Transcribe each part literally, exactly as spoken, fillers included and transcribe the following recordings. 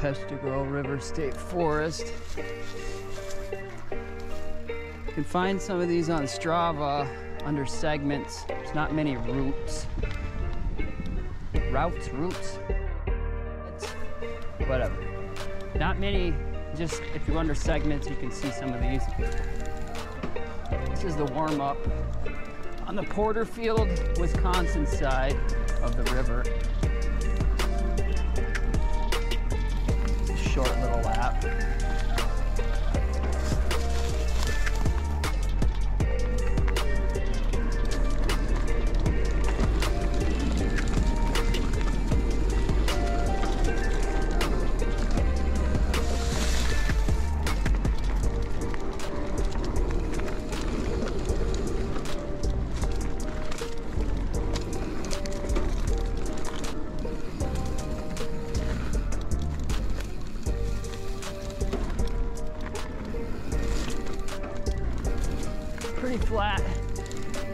Peshtigo River State Forest. You can find some of these on Strava under segments. There's not many routes. Routes, routes. It's whatever. Not many, just if you're under segments, you can see some of these. This is the warm-up on the Porterfield, Wisconsin side of the river. Short little lap. Pretty flat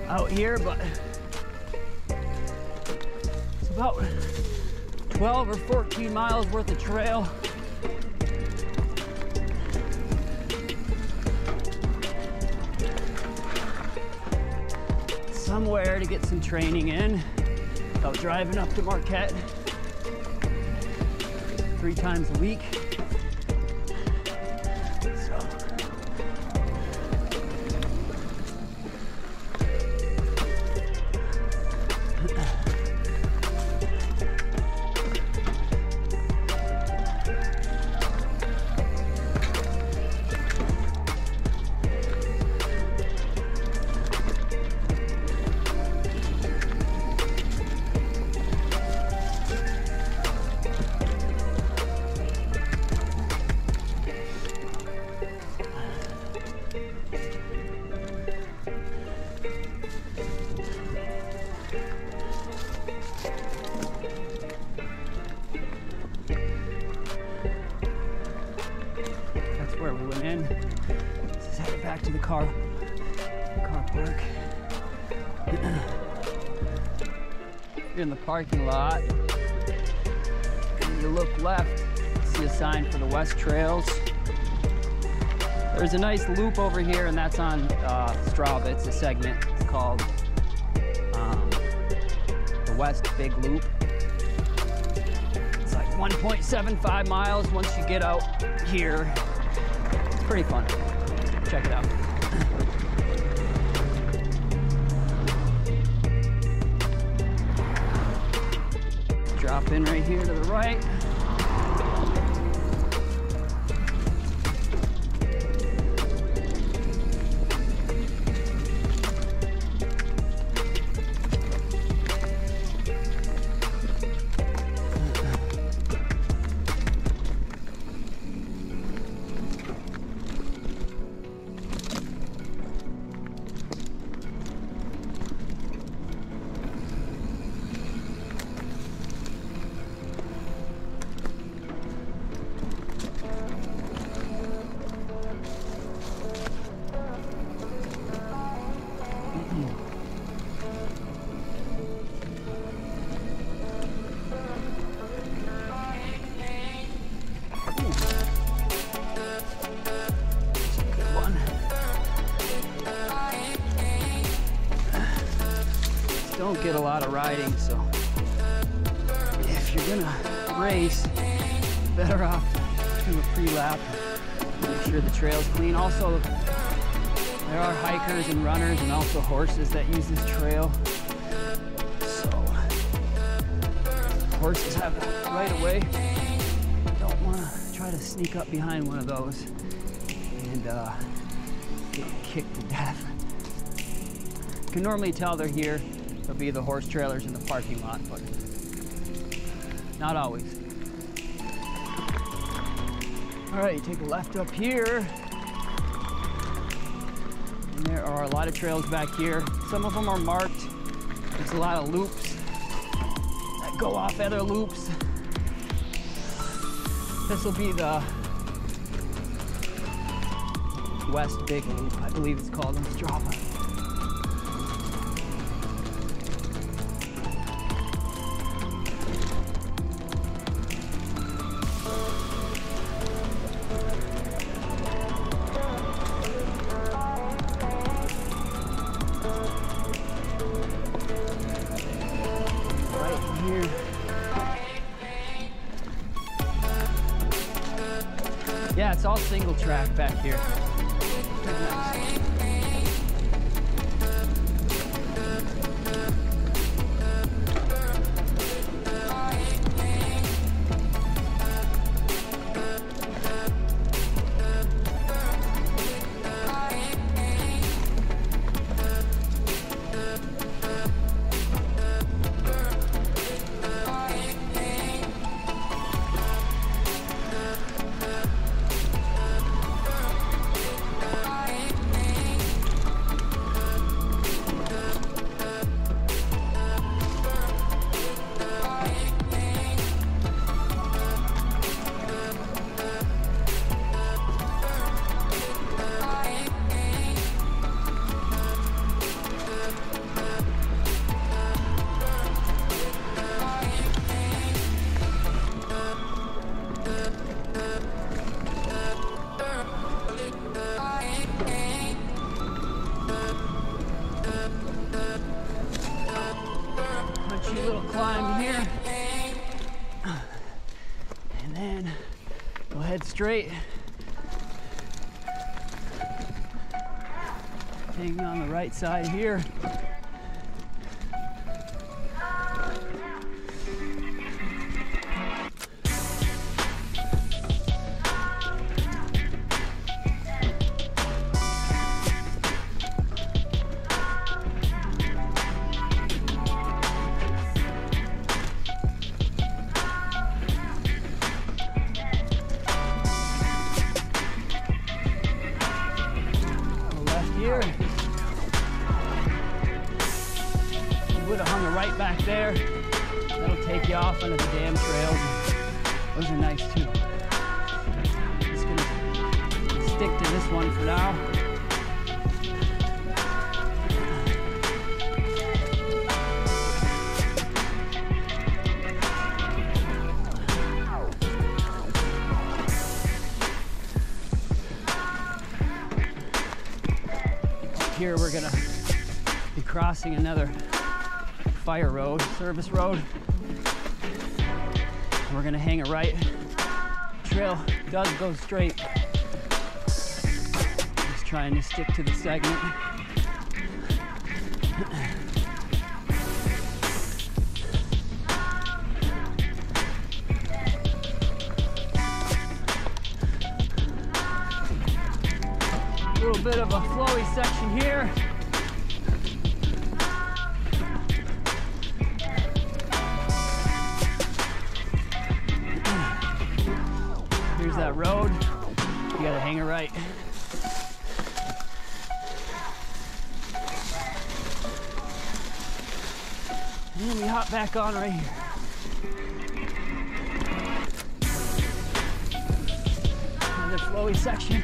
out here, but it's about twelve or fourteen miles worth of trail. Somewhere to get some training in without driving up to Marquette three times a week. Where we went in. Let's head back to the car, car park. You're in the parking lot. And you look left, see a sign for the West Trails. There's a nice loop over here, and that's on uh, Strava. It's a segment called um, the West Big Loop. It's like one point seven five miles once you get out here. Pretty fun. Check it out. Drop in right here to the right. Don't get a lot of riding, so if you're gonna race, better off do a pre-lap, make sure the trail's clean. Also, there are hikers and runners and also horses that use this trail, so horses have it right away. Don't want to try to sneak up behind one of those and uh, get kicked to death. You can normally tell they're here. There'll be the horse trailers in the parking lot, but not always. All right, you take a left up here. And there are a lot of trails back here. Some of them are marked. There's a lot of loops that go off other loops. This will be the West Big Loop, I believe it's called on Strava. Yeah, it's all single track back here. Pretty nice. Straight. Hanging on the right side here. Here we're gonna be crossing another fire road, service road. We're gonna hang a right. Trail does go straight. Just trying to stick to the segment. Bit of a flowy section here. Here's that road. You gotta hang a right. And then we hop back on right here. Another flowy section.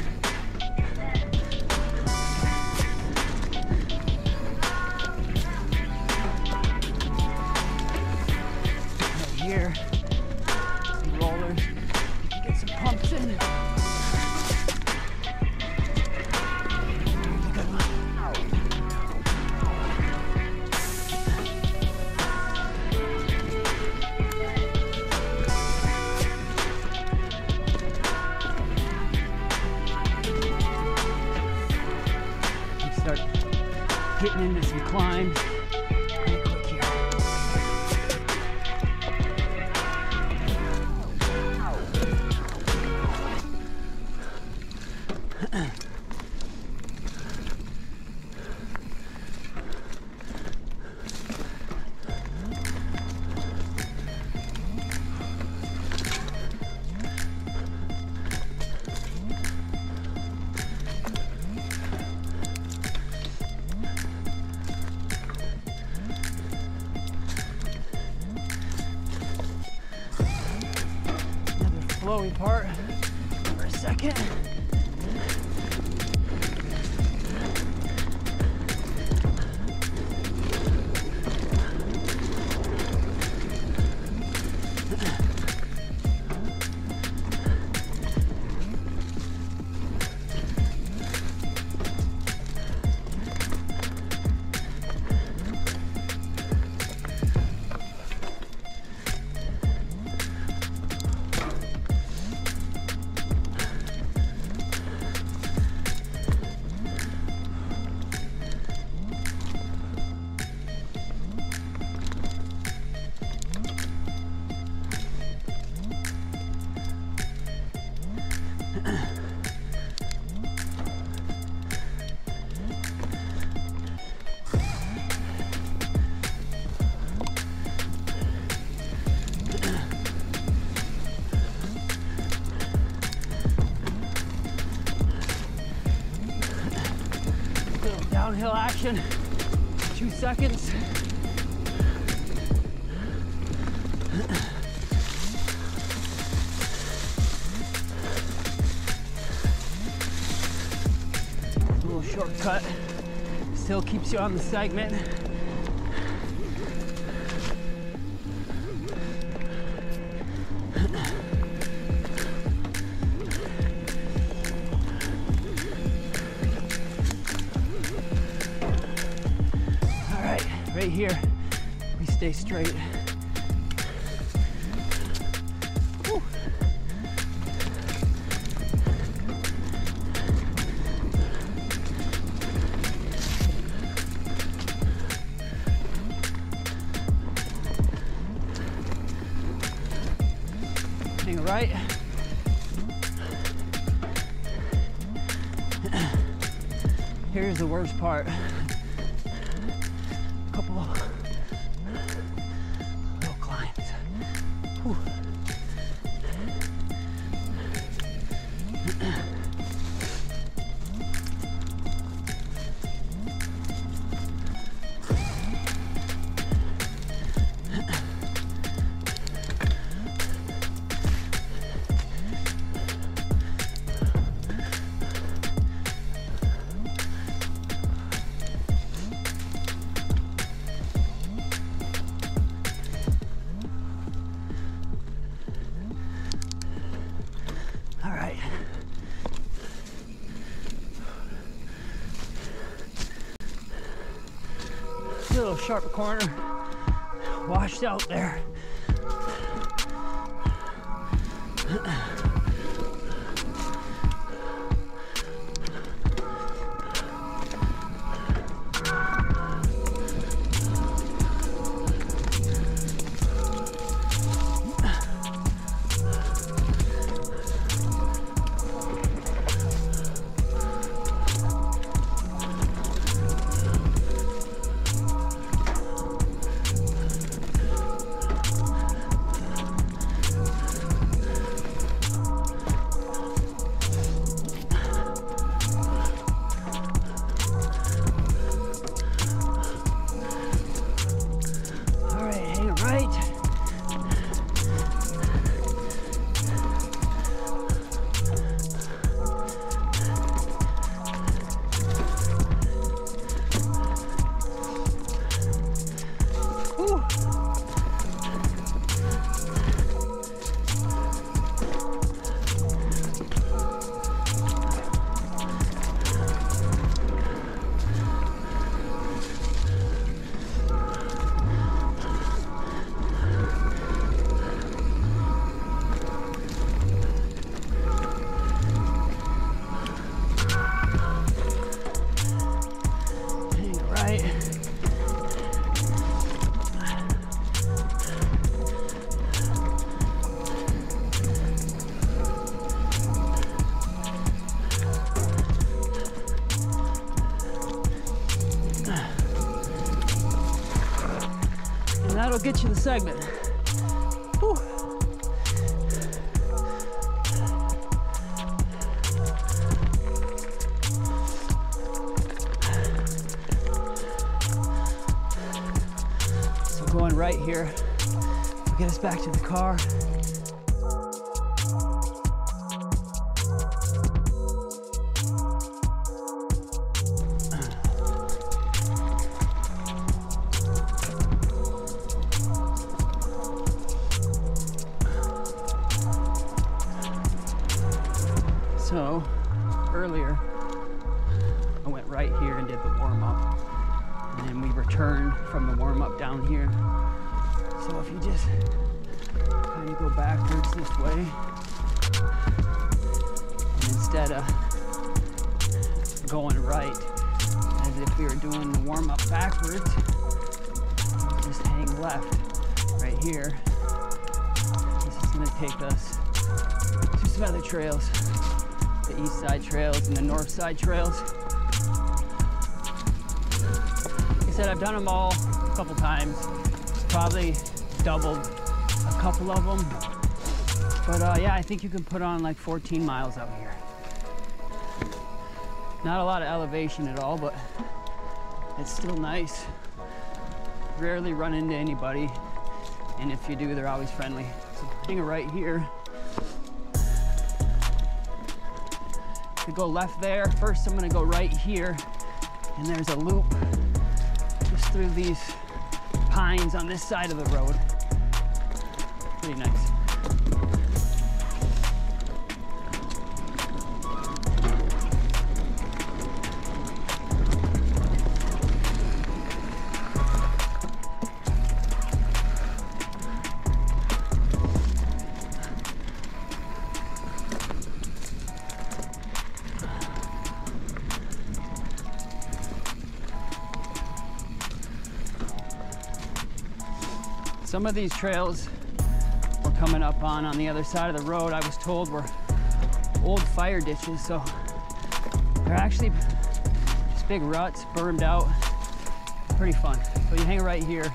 Getting into some climbs. Pretty quick here. Flowy part for a second. Downhill action, two seconds. A little shortcut, still keeps you on the segment. Right here, we stay straight. Woo. Hang right. Here's the worst part. A little sharp corner, washed out there. That'll get you the segment. Whew. So going right here will get us back to the car. So earlier, I went right here and did the warm up, and then we returned from the warm up down here. So if you just kind of go backwards this way, and instead of going right as if we were doing the warm up backwards, just hang left right here. This is going to take us to some other trails. The east side trails and the north side trails. Like I said, I've done them all a couple times, probably doubled a couple of them. But uh, yeah, I think you can put on like fourteen miles out here. Not a lot of elevation at all, but It's still nice. Rarely run into anybody, and if you do, they're always friendly. So hang right here. To go left there, first I'm gonna go right here, and there's a loop just through these pines on this side of the road. Pretty nice. Some of these trails we're coming up on on the other side of the road, I was told, were old fire ditches, so they're actually just big ruts, bermed out. Pretty fun. So you hang right here.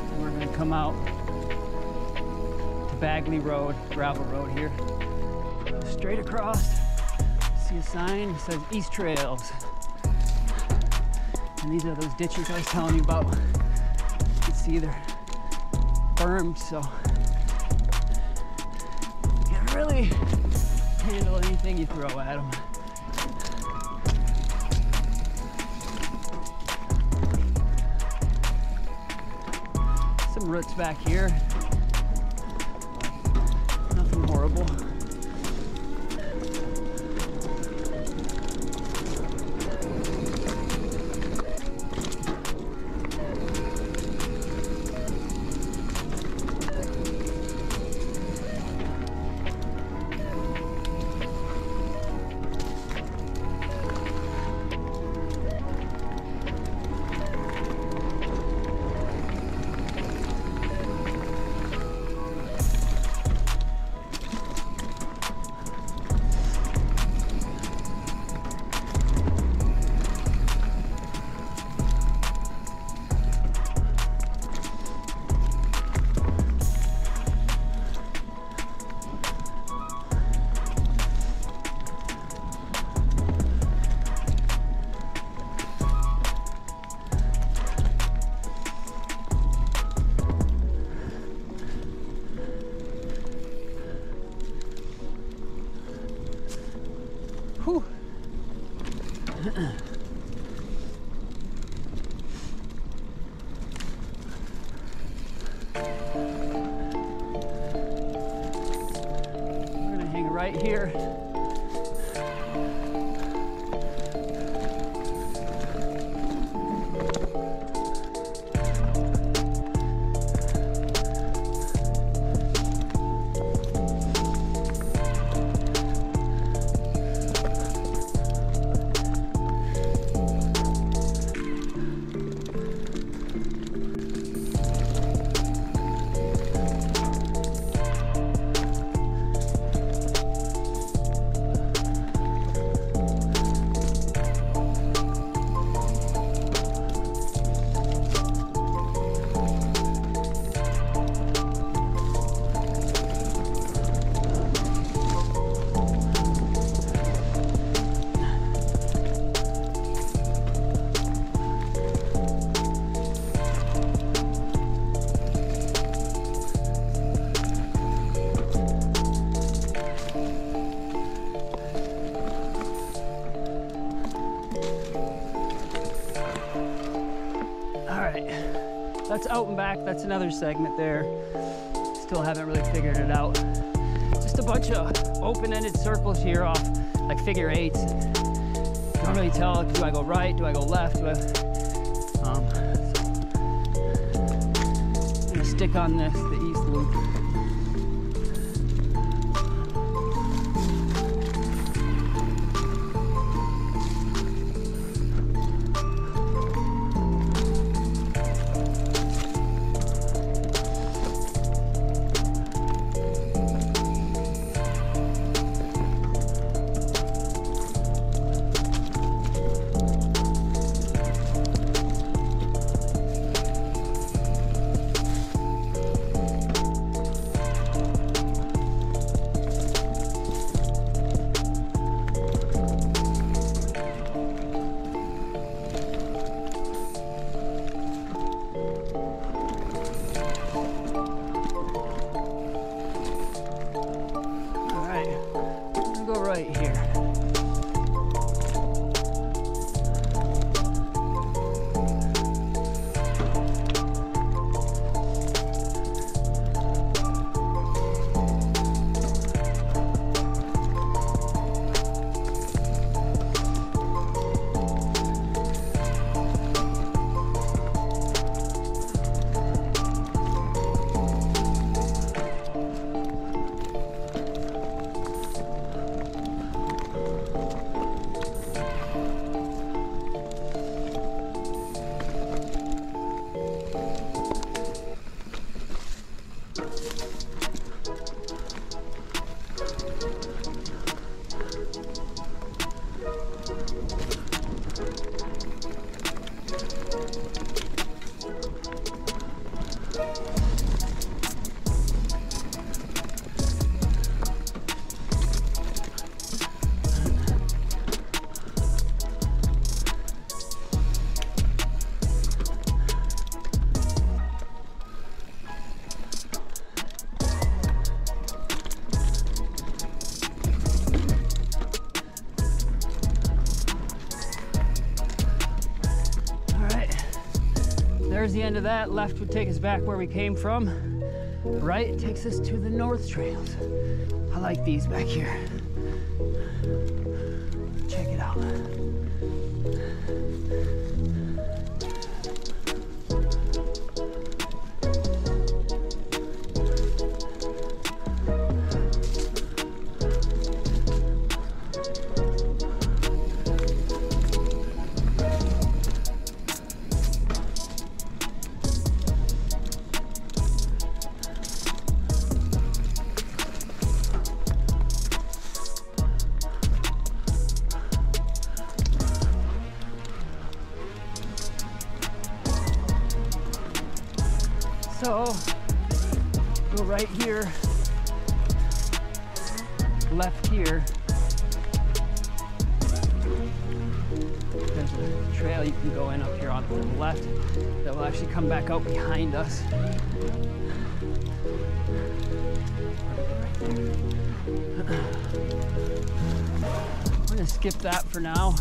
And we're gonna come out to Bagley Road, gravel road here. Straight across. See a sign that says East Trails, and these are those ditches I was telling you about. You can see they're bermed, so you can really handle anything you throw at them. Some roots back here, nothing horrible. Right here. That's out and back. That's another segment there. Still haven't really figured it out. Just a bunch of open-ended circles here off like figure eights. Don't really tell, do I go right? Do I go left? Do I... Um, so I'm gonna stick on this, the east loop. There's the end of that. Left would take us back where we came from. Right takes us to the north trails. I like these back here. Check it out. So, go right here, left here. There's a trail you can go in up here on the left that will actually come back out behind us. I'm gonna skip that for now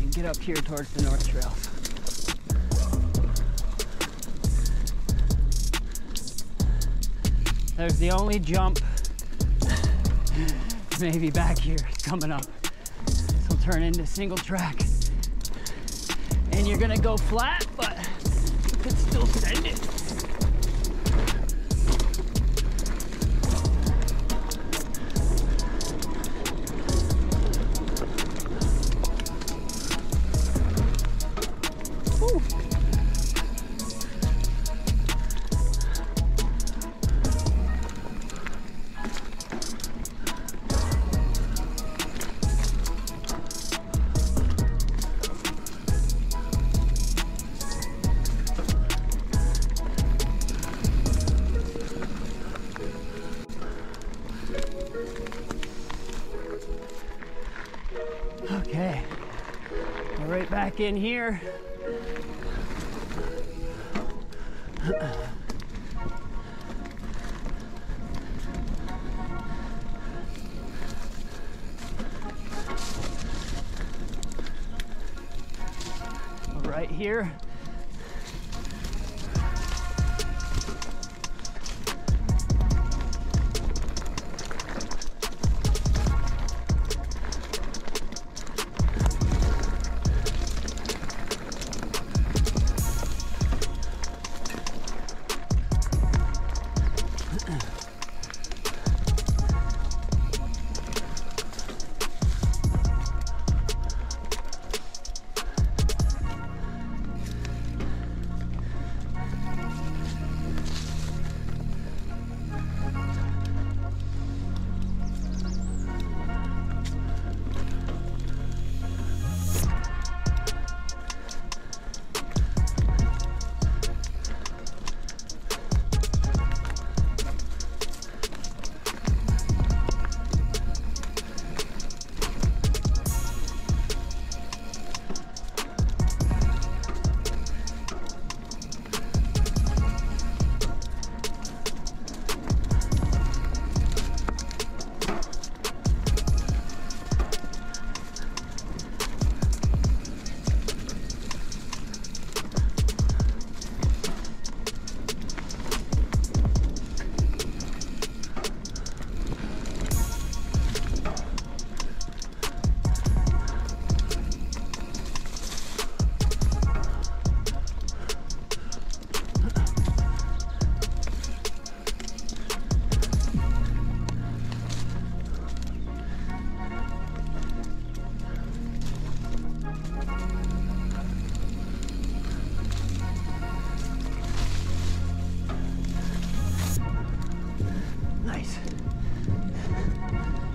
and get up here towards the north trail. There's the only jump, maybe back here, coming up. This will turn into single track. And you're gonna go flat, but you could still send it. Okay, we're right back in here. Right here.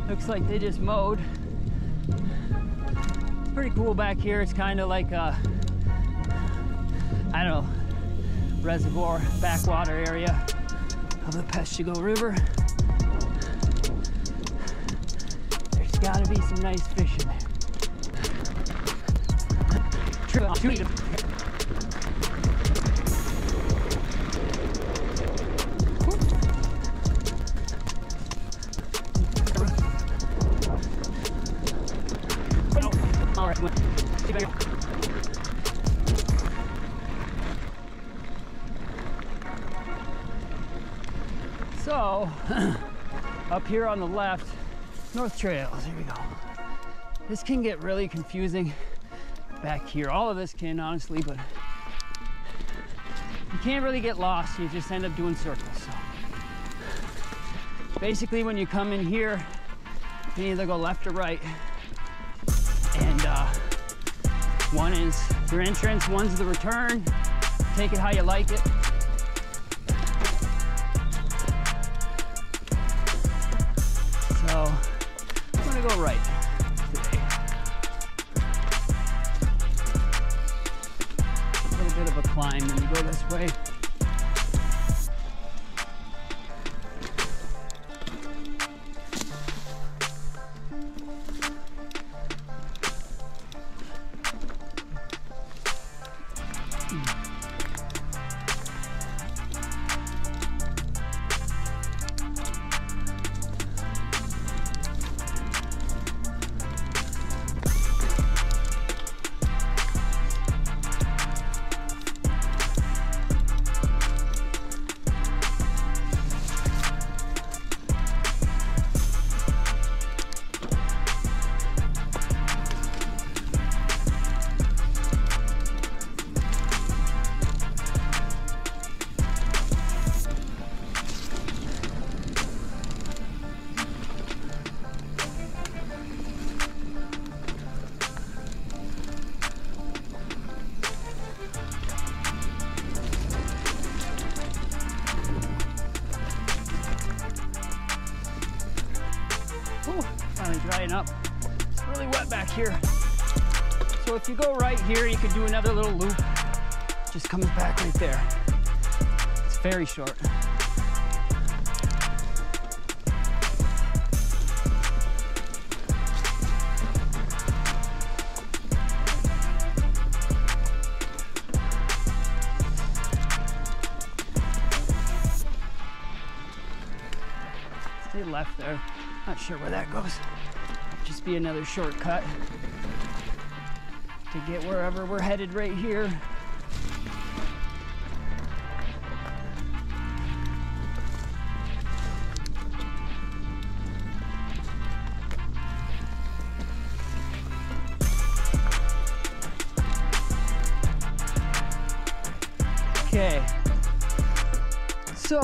Looks like they just mowed. It's pretty cool back here. It's kind of like a, I don't know, reservoir, backwater area of the Peshtigo River. There's gotta be some nice fish in there. go up here on the left, North Trails, here we go. This can get really confusing back here. All of this can, honestly, but you can't really get lost. You just end up doing circles. So basically, when you come in here, you either go left or right. And uh, one is your entrance, one's the return. Take it how you like it. So I'm gonna go right today. A little bit of a climb when you go this way. Up. It's really wet back here. So if you go right here, you could do another little loop. Just comes back right there. It's very short. Stay left there. Not sure where that goes. Just be another shortcut to get wherever we're headed right here. Okay, so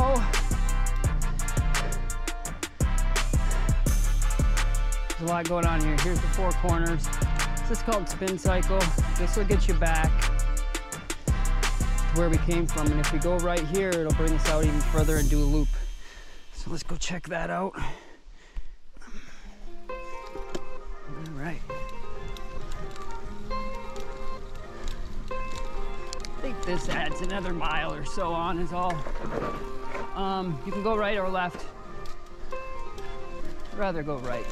there's a lot going on here. Here's the four corners. This is called spin cycle. This will get you back to where we came from. And if we go right here, it'll bring us out even further and do a loop. So let's go check that out. All right. I think this adds another mile or so on is all. Um, you can go right or left. I'd rather go right.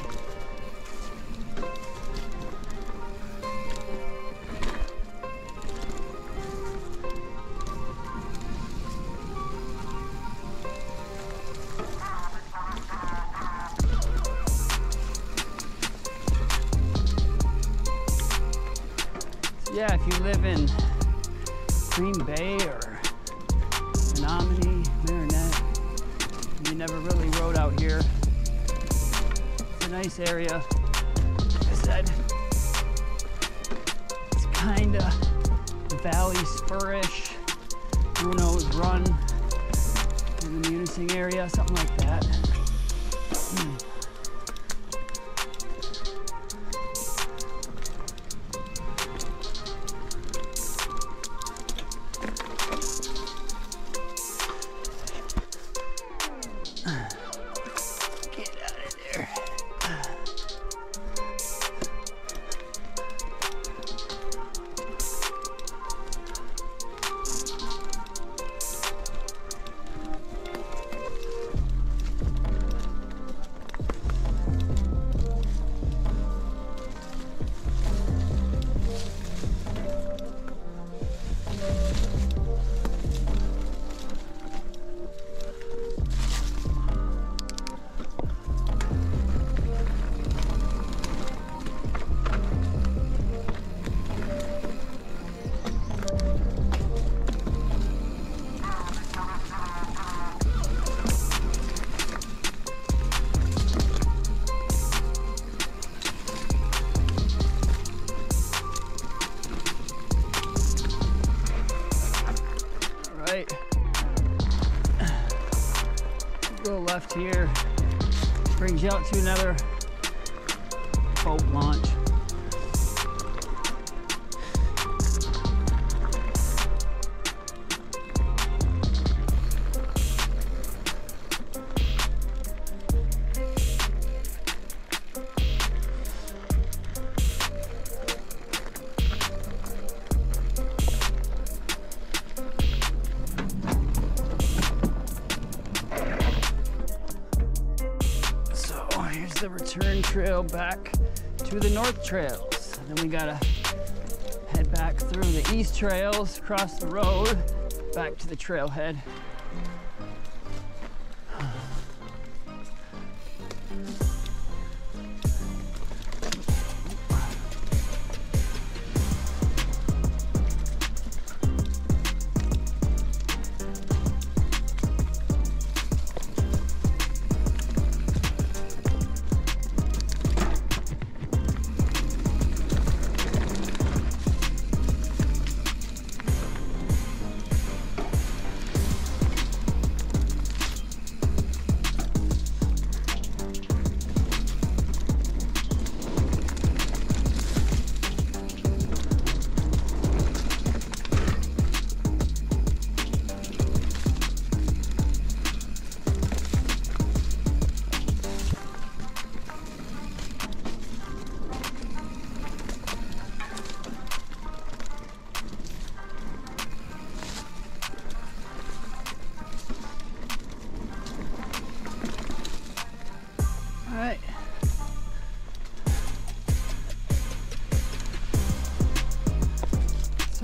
Yeah, if you live in Green Bay or Menominee, Marinette, and you never really rode out here, it's a nice area. Like I said, it's kind of valley spur-ish, who knows, run in the Munising area, something like that. Hmm. right. Go left here. Brings you out to another boat launch. The return trail back to the north trails. And then we gotta head back through the east trails, cross the road, back to the trailhead.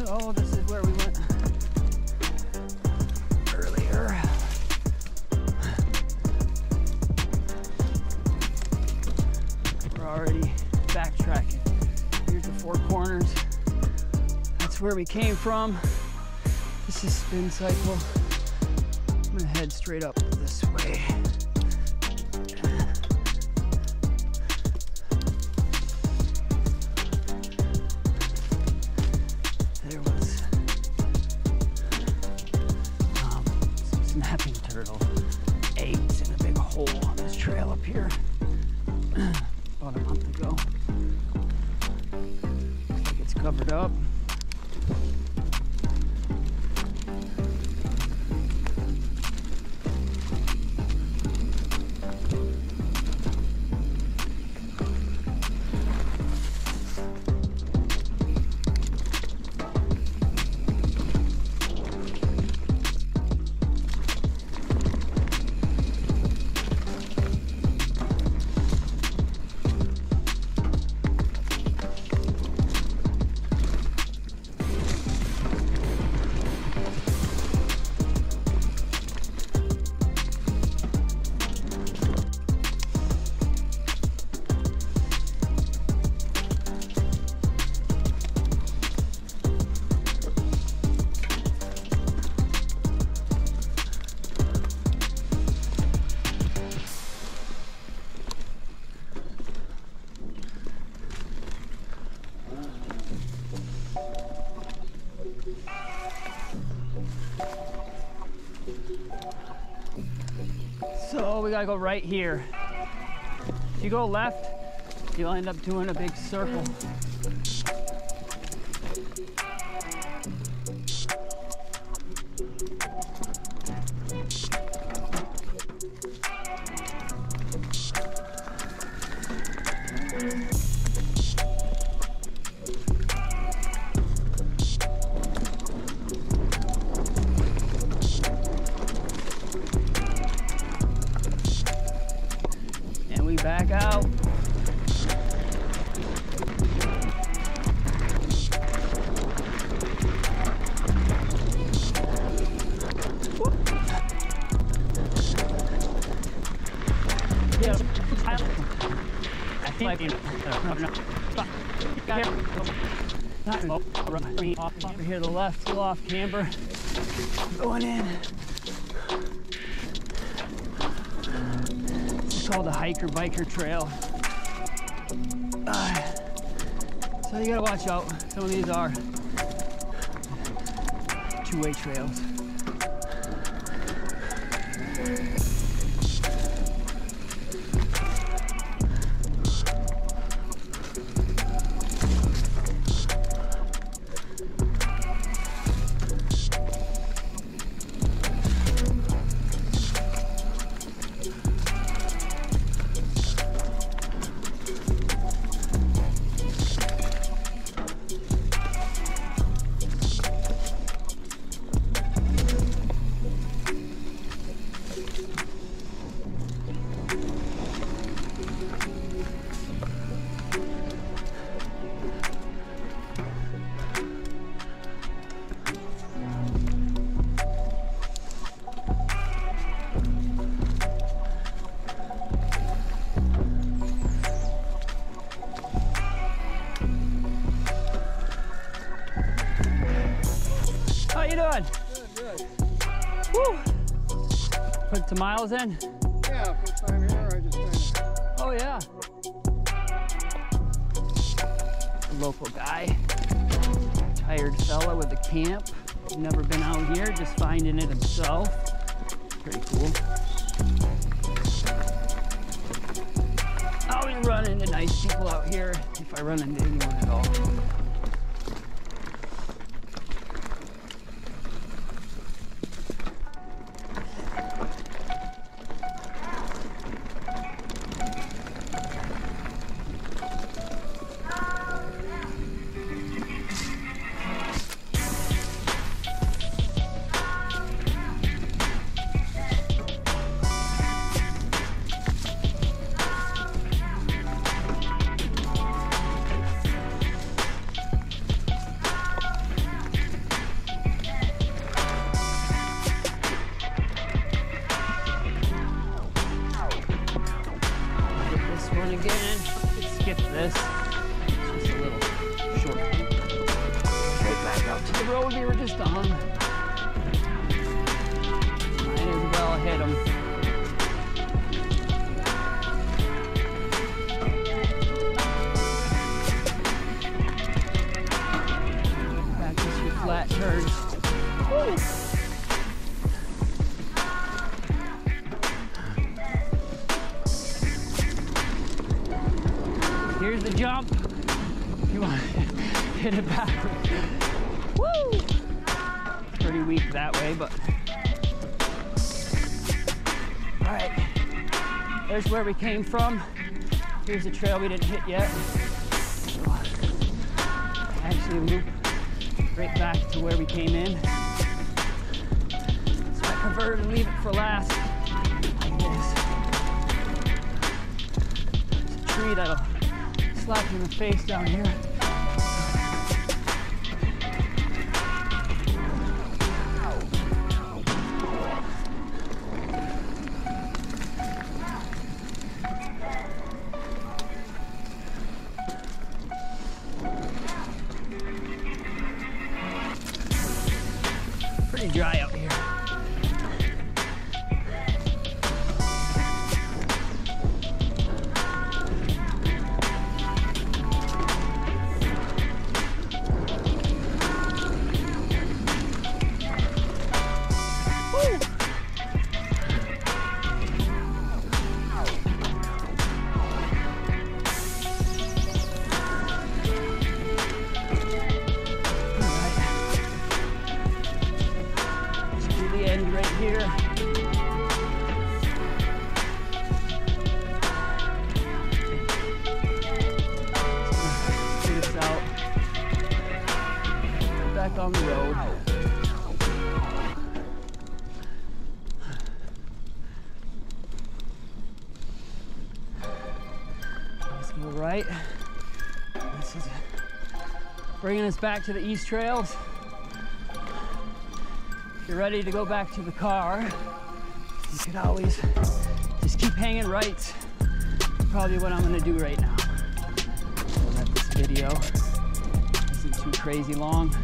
Oh, this is where we went earlier. We're already backtracking. Here's the four corners. That's where we came from. This is spin cycle. I'm gonna head straight up this way. Covered up. So we gotta go right here. If you go left, you'll end up doing a big circle. Back out. Yeah, I think you know. Over here to the left, pull off camber. Going in. It's called the hiker biker trail. Uh, so you gotta watch out. Some of these are two-way trails. Good. Good, good. Woo. Put some miles in? Yeah, first time here, I just kind of... Oh, yeah. A local guy. Tired fella with a camp. Never been out here, just finding it himself. Pretty cool. I always run into nice people out here, if I run into anyone at all. Again, skip this. It's just a little short. Straight back up to the road we were just on. Might as well hit them. Practice your flat turns. Woo! Here's the jump. You want to hit it backwards. Woo! Pretty weak that way, but. All right, there's where we came from. Here's the trail we didn't hit yet. Actually, loop right back to where we came in. So I convert and leave it for last. Like this. It's a tree that'll slap you in the face down here. Pretty dry out here. On the road. Let's go right. This is bringing us back to the East Trails. If you're ready to go back to the car, you could always just keep hanging right. Probably what I'm going to do right now. I'll let this video isn't too crazy long.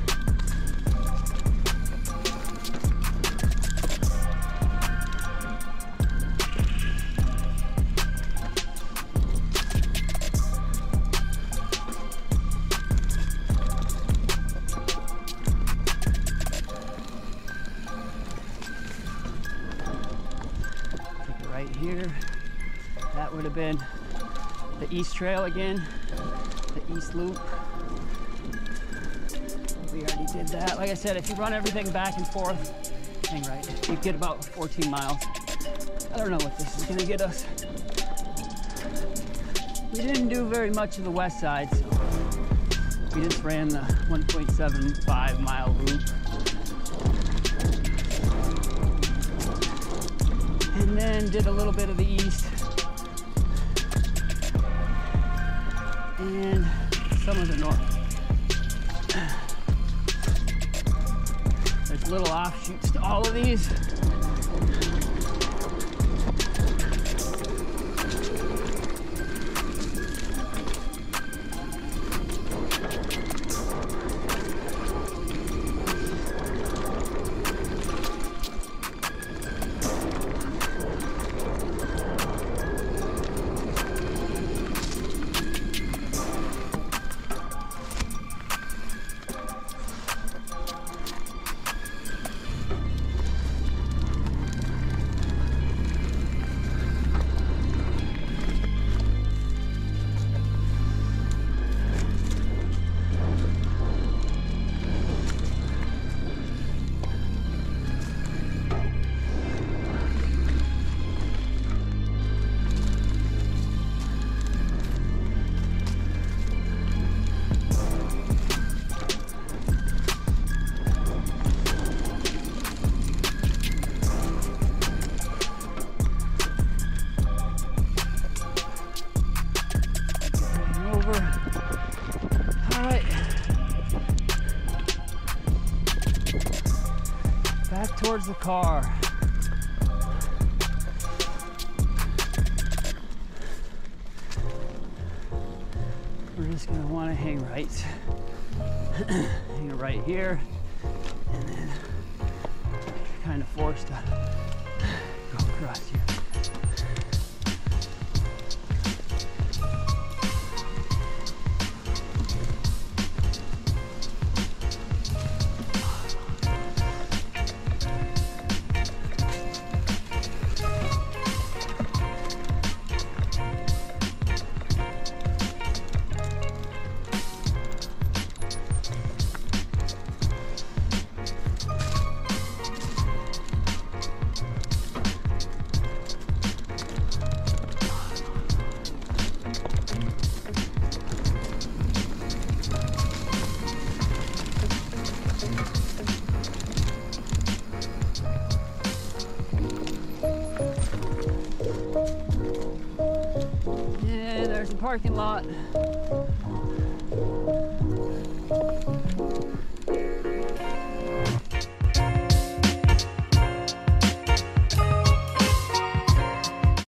here. That would have been the east trail again, the east loop. We already did that. Like I said, if you run everything back and forth, hang right, you get about fourteen miles. I don't know what this is gonna get us. We didn't do very much of the west side, so we just ran the one point seven five mile loop. And then did a little bit of the east. And some of the north. There's little offshoots to all of these. Towards the car. We're just gonna wanna hang right. Hang right here, and then kind of forced to go across here. Parking lot.